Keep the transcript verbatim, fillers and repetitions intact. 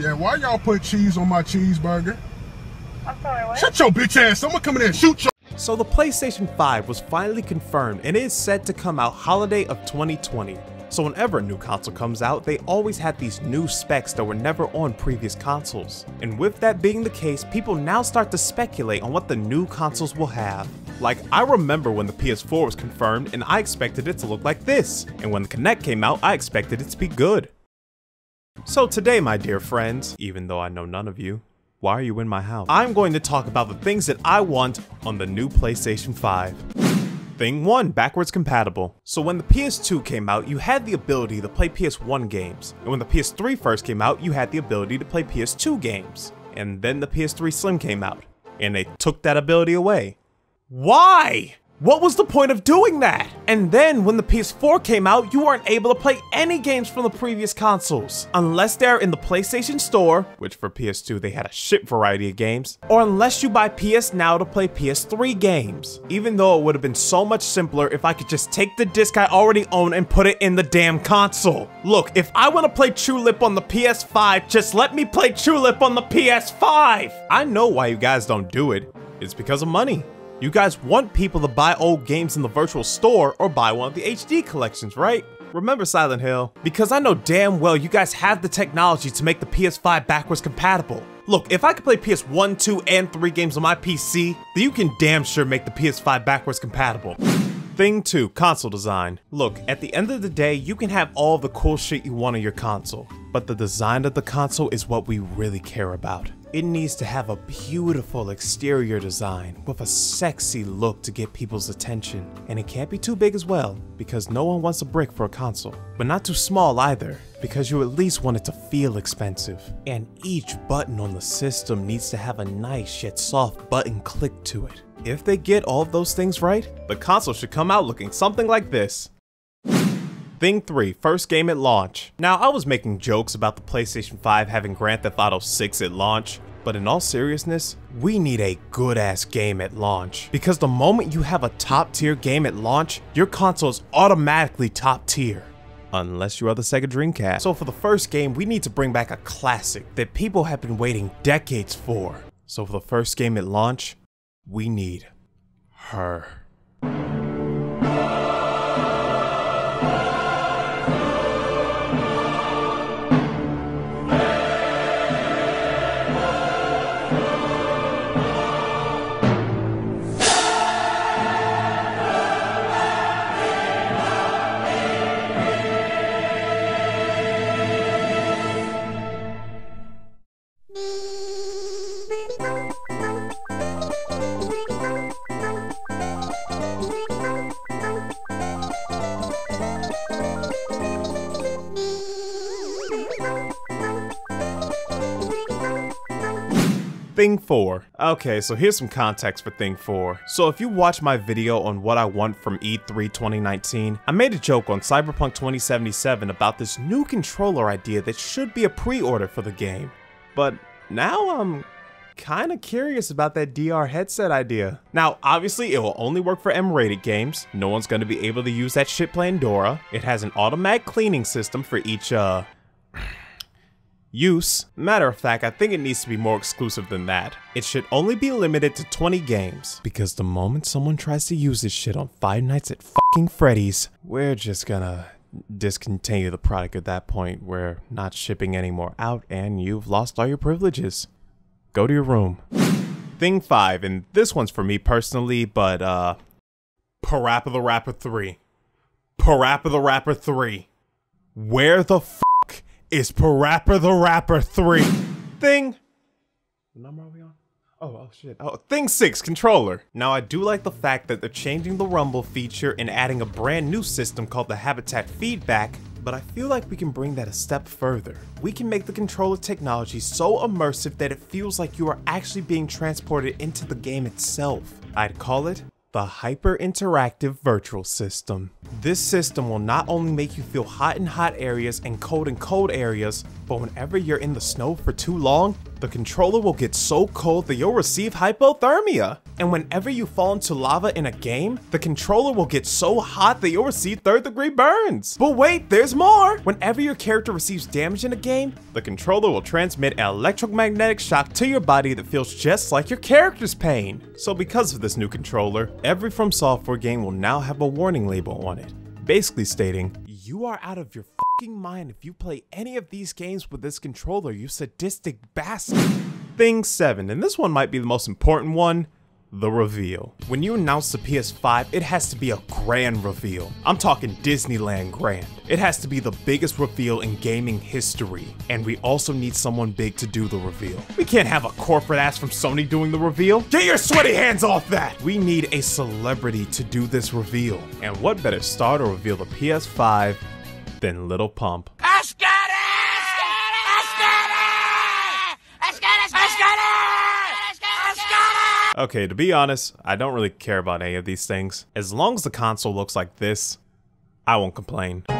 Yeah, why y'all put cheese on my cheeseburger? I'm sorry, what? Shut your bitch ass, someone come in there and shoot your— So the PlayStation five was finally confirmed and it is set to come out holiday of twenty twenty. So whenever a new console comes out, they always had these new specs that were never on previous consoles. And with that being the case, people now start to speculate on what the new consoles will have. Like, I remember when the P S four was confirmed and I expected it to look like this. And when the Kinect came out, I expected it to be good. So today, my dear friends, even though I know none of you, why are you in my house? I'm going to talk about the things that I want on the new PlayStation five. Thing one, backwards compatible. So when the P S two came out, you had the ability to play P S one games. And when the P S three first came out, you had the ability to play P S two games. And then the P S three Slim came out. And they took that ability away. Why? What was the point of doing that? And then when the P S four came out, you weren't able to play any games from the previous consoles. Unless they're in the PlayStation Store, which for P S two they had a shit variety of games, or unless you buy P S Now to play P S three games. Even though it would have been so much simpler if I could just take the disc I already own and put it in the damn console. Look, if I want to play Tulip on the P S five, just let me play Tulip on the P S five! I know why you guys don't do it. It's because of money. You guys want people to buy old games in the virtual store or buy one of the H D collections, right? Remember Silent Hill? Because I know damn well you guys have the technology to make the P S five backwards compatible. Look, if I could play P S one, two, and three games on my P C, then you can damn sure make the P S five backwards compatible. Thing two, console design. Look, at the end of the day, you can have all the cool shit you want on your console, but the design of the console is what we really care about. It needs to have a beautiful exterior design with a sexy look to get people's attention. And it can't be too big as well, because no one wants a brick for a console. But not too small either, because you at least want it to feel expensive. And each button on the system needs to have a nice yet soft button click to it. If they get all of those things right, the console should come out looking something like this. Thing three, first game at launch. Now, I was making jokes about the PlayStation five having Grand Theft Auto six at launch, but in all seriousness, we need a good-ass game at launch. Because the moment you have a top-tier game at launch, your console is automatically top-tier. Unless you are the Sega Dreamcast. So for the first game, we need to bring back a classic that people have been waiting decades for. So for the first game at launch, we need her. Thing four. Okay, so here's some context for Thing four. So if you watch my video on what I want from E three twenty nineteen, I made a joke on Cyberpunk twenty seventy-seven about this new controller idea that should be a pre-order for the game. But now I'm kinda curious about that D R headset idea. Now, obviously it will only work for M rated games. No one's gonna be able to use that shit Pandora. It has an automatic cleaning system for each, uh... use. Matter of fact, I think it needs to be more exclusive than that. It should only be limited to twenty games. Because the moment someone tries to use this shit on Five Nights at fucking Freddy's, we're just gonna discontinue the product at that point. We're not shipping any more out and you've lost all your privileges. Go to your room. Thing five, and this one's for me personally, but uh... Parappa the Rapper three. Parappa the Rapper three. Where the f is Parappa the Rapper three. Thing. What number are we on? Oh, oh shit. Oh, Thing six, controller. Now I do like the fact that they're changing the rumble feature and adding a brand new system called the Haptic Feedback, but I feel like we can bring that a step further. We can make the controller technology so immersive that it feels like you are actually being transported into the game itself. I'd call it the Hyper Interactive Virtual System. This system will not only make you feel hot in hot areas and cold in cold areas, but whenever you're in the snow for too long, the controller will get so cold that you'll receive hypothermia. and whenever you fall into lava in a game, the controller will get so hot that you'll receive third degree burns. But wait, there's more! Whenever your character receives damage in a game, the controller will transmit an electromagnetic shock to your body that feels just like your character's pain. So because of this new controller, every From Software game will now have a warning label on it, basically stating, "You are out of your fucking mind if you play any of these games with this controller, you sadistic bastard." Thing seven, and this one might be the most important one, the reveal. When you announce the P S five, it has to be a grand reveal. I'm talking Disneyland grand. It has to be the biggest reveal in gaming history. And we also need someone big to do the reveal. We can't have a corporate ass from Sony doing the reveal. Get your sweaty hands off that! We need a celebrity to do this reveal. And what better star to reveal the P S five than Little Pump. Ask it! Okay, to be honest, I don't really care about any of these things. As long as the console looks like this, I won't complain.